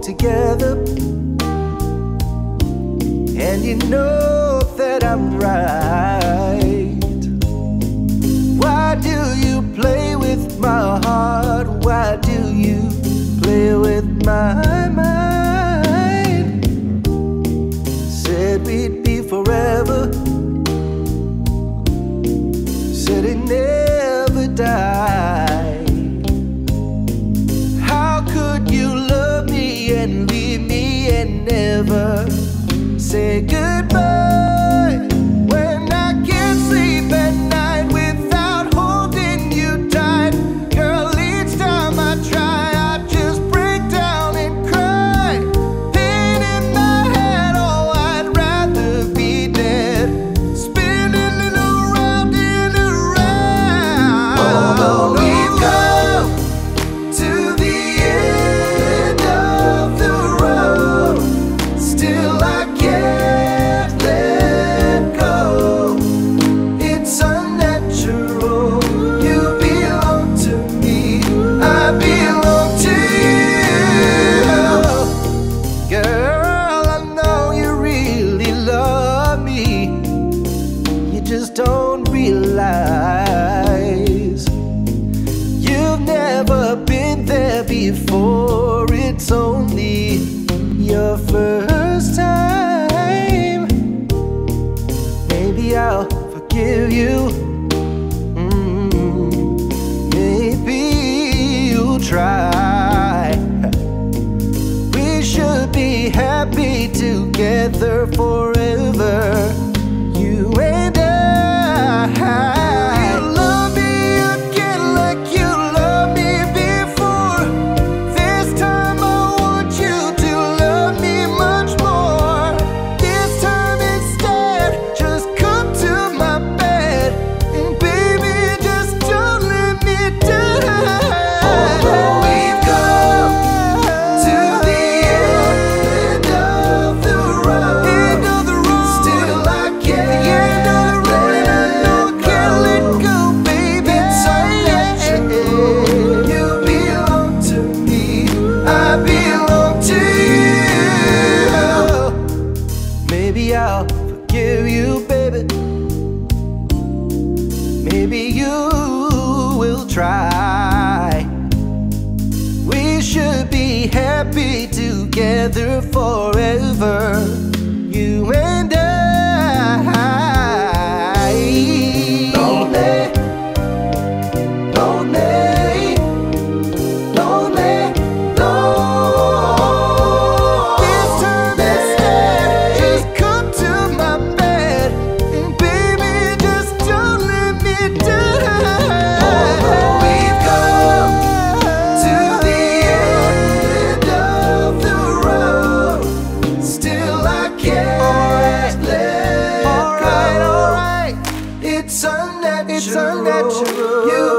belong together, and you know that I'm right. Why do you play with my heart? Why do you play with my mind? Said we'd be forever, said it never died. Never say goodbye when I can't sleep at night without holding you tight. Girl, each time I try, I just break down and cry. Pain in my head, oh, I'd rather be dead, spinning around and around. Oh, we've come to the end of the road. Just don't realize you've never been there before. It's only your first time. Maybe I'll forgive you. Maybe you'll try. We should be happy together forever. Maybe I'll forgive you, baby. Maybe you will try. We should be happy together forever, you and I. Lonely, lonely, lonely, lonely. It's unnatural.